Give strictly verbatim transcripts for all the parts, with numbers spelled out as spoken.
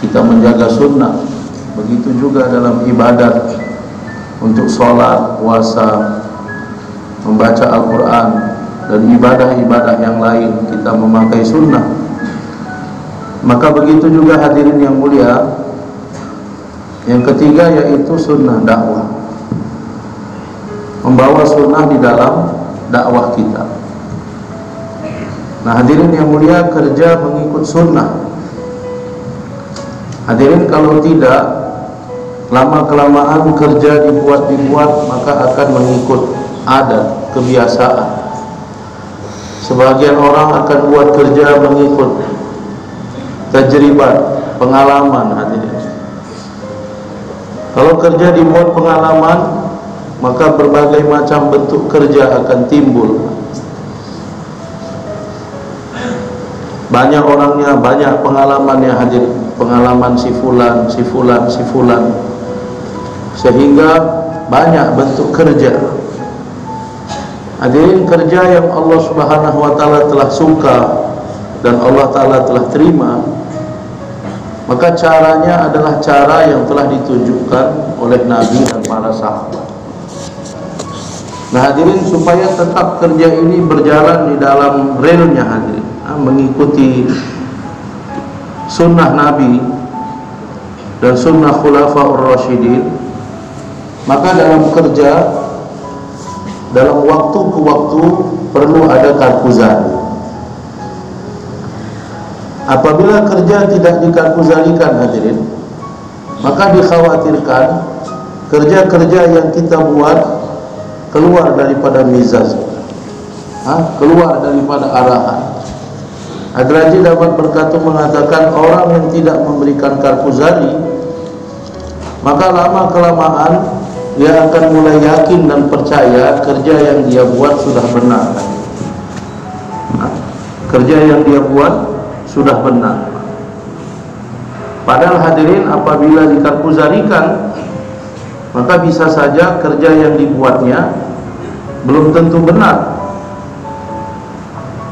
kita menjaga sunnah. Begitu juga dalam ibadat, untuk sholat, puasa, membaca Al-Quran, dan ibadah-ibadah yang lain kita memakai sunnah. Maka begitu juga hadirin yang mulia, yang ketiga yaitu sunnah dakwah, membawa sunnah di dalam dakwah kita. Nah hadirin yang mulia, kerja mengikut sunnah. Hadirin, kalau tidak, lama-kelamaan kerja dibuat-dibuat, maka akan mengikut adat, kebiasaan. Sebagian orang akan buat kerja mengikut tajribat, pengalaman. Hadirin, kalau kerja dibuat pengalaman, maka berbagai macam bentuk kerja akan timbul. Banyak orangnya, banyak pengalamannya hadirin, pengalaman si fulan, si fulan, si fulan, sehingga banyak bentuk kerja. Hadirin, kerja yang Allah Subhanahu wa taala telah suka dan Allah taala telah terima, maka caranya adalah cara yang telah ditunjukkan oleh Nabi dan para sahabat. Nah hadirin, supaya tetap kerja ini berjalan di dalam relnya hadirin, mengikuti sunnah Nabi dan sunnah Khulafaur Rasyidin, maka dalam kerja, dalam waktu ke waktu perlu ada takuzan. Apabila kerja tidak ditakuzalikan hadirin, maka dikhawatirkan kerja-kerja yang kita buat keluar daripada mizaj, keluar daripada arahan. Adraji dapat berkata mengatakan, orang yang tidak memberikan karkuzari, maka lama-kelamaan dia akan mulai yakin dan percaya kerja yang dia buat sudah benar. Nah, kerja yang dia buat sudah benar. Padahal hadirin, apabila dikarkuzarikan, maka bisa saja kerja yang dibuatnya belum tentu benar.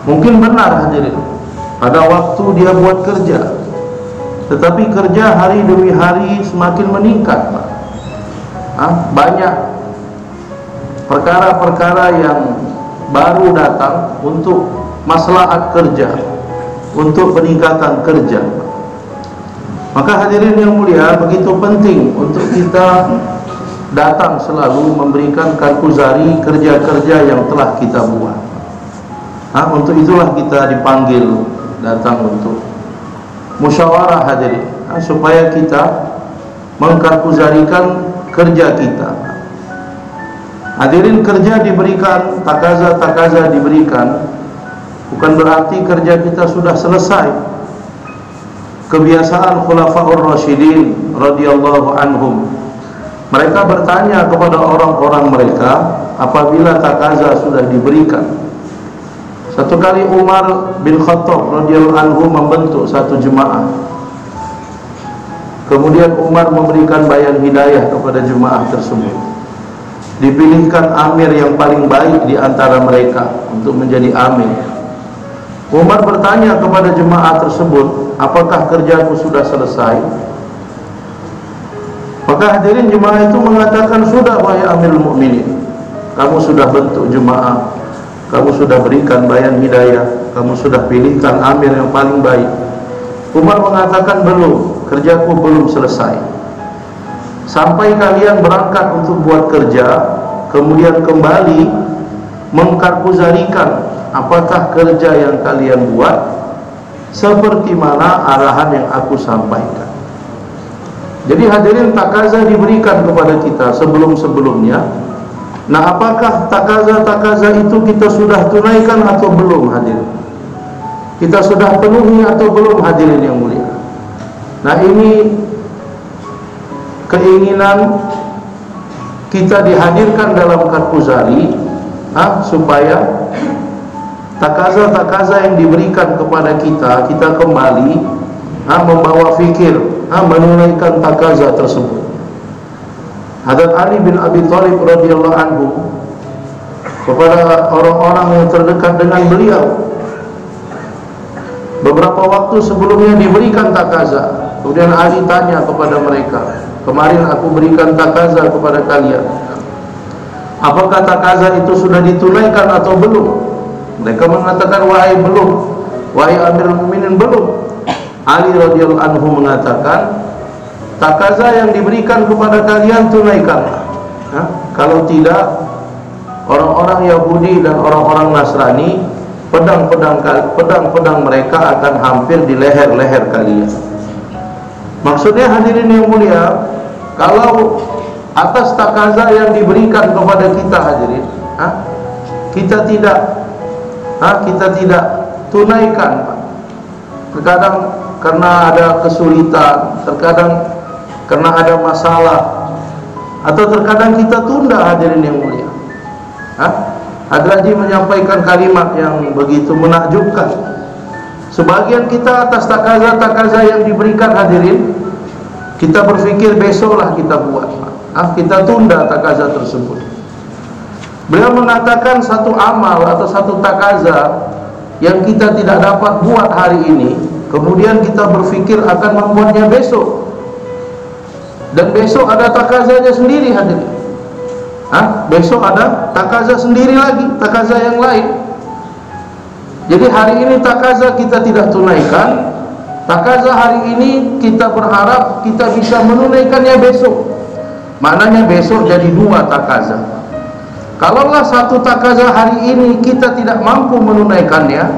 Mungkin benar hadirin pada waktu dia buat kerja, tetapi kerja hari demi hari semakin meningkat. Hah? Banyak perkara-perkara yang baru datang untuk maslahat kerja, untuk peningkatan kerja. Maka hadirin yang mulia, begitu penting untuk kita datang selalu memberikan karkuzari kerja-kerja yang telah kita buat. Hah? Untuk itulah kita dipanggil datang untuk musyawarah hadirin, nah, supaya kita mengkarkuzarikan kerja kita. Hadirin, kerja diberikan, takaza-takaza diberikan, bukan berarti kerja kita sudah selesai. Kebiasaan Khulafaur Rasyidin radhiyallahu anhum, mereka bertanya kepada orang-orang mereka apabila takaza sudah diberikan. Satu kali Umar bin Khattab radhiyallahu anhu membentuk satu jemaah. Kemudian Umar memberikan bayan hidayah kepada jemaah tersebut. Dipilihkan amir yang paling baik di antara mereka untuk menjadi amir. Umar bertanya kepada jemaah tersebut, "Apakah kerjaku sudah selesai?" Maka hadirin, jemaah itu mengatakan, "Sudah wahai Amirul Mukminin. Kamu sudah bentuk jemaah, kamu sudah berikan bayan hidayah, kamu sudah pilihkan amir yang paling baik." Umar mengatakan, "Belum, kerjaku belum selesai. Sampai kalian berangkat untuk buat kerja, kemudian kembali mengkarkuzarikan apakah kerja yang kalian buat seperti mana arahan yang aku sampaikan." Jadi hadirin, takaza diberikan kepada kita sebelum-sebelumnya. Nah, apakah takaza-takaza itu kita sudah tunaikan atau belum hadirin? Kita sudah penuhi atau belum hadirin yang mulia? Nah, ini keinginan kita dihadirkan dalam karkuzari, nah, supaya takaza-takaza yang diberikan kepada kita, kita kembali nah, membawa fikir, nah, menunaikan takaza tersebut. Hadrat Ali bin Abi Thalib radhiyallahu anhu kepada orang-orang yang terdekat dengan beliau, beberapa waktu sebelumnya diberikan takaza, Kemudian Ali tanya kepada mereka, kemarin aku berikan takaza kepada kalian, apakah takaza itu sudah ditunaikan atau belum? Mereka mengatakan, wahai belum, wahai Amirul Mukminin belum. Ali radhiyallahu anhu mengatakan, takaza yang diberikan kepada kalian tunaikanlah. Hah? Kalau tidak, orang-orang Yahudi dan orang-orang Nasrani, pedang-pedang pedang-pedang mereka akan hampir di leher-leher kalian. Maksudnya hadirin yang mulia, kalau atas takaza yang diberikan kepada kita hadirin, ha? kita tidak ha? kita tidak tunaikan. Terkadang karena ada kesulitan, terkadang karena ada masalah, atau terkadang kita tunda hadirin yang mulia. Hah? Hadraji menyampaikan kalimat yang begitu menakjubkan. Sebagian kita atas takaza-takaza yang diberikan hadirin, kita berpikir besoklah kita buat. Hah? Kita tunda takaza tersebut. Beliau mengatakan satu amal atau satu takaza yang kita tidak dapat buat hari ini, kemudian kita berpikir akan membuatnya besok, dan besok ada takazanya sendiri hadirin. Hah? Besok ada takaza sendiri lagi, takaza yang lain. Jadi hari ini takaza kita tidak tunaikan, takaza hari ini kita berharap kita bisa menunaikannya besok. Maknanya besok jadi dua takaza. Kalaulah satu takaza hari ini kita tidak mampu menunaikannya,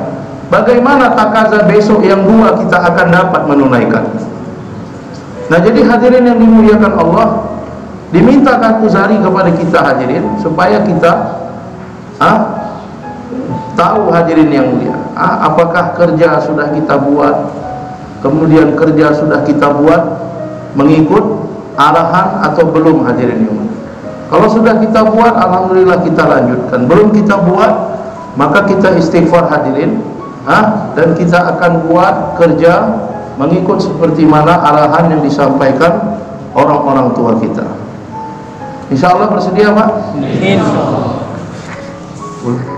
bagaimana takaza besok yang dua kita akan dapat menunaikan? Nah, jadi hadirin yang dimuliakan Allah, diminta Takuzari kepada kita hadirin supaya kita ah, tahu hadirin yang mulia, ah, apakah kerja sudah kita buat, kemudian kerja sudah kita buat mengikut arahan atau belum hadirin yang mulia. Kalau sudah kita buat, alhamdulillah kita lanjutkan. Belum kita buat, maka kita istighfar hadirin, ah, dan kita akan buat kerja mengikut seperti mana arahan yang disampaikan orang-orang tua kita. Insya Allah bersedia, Pak? Insya Allah.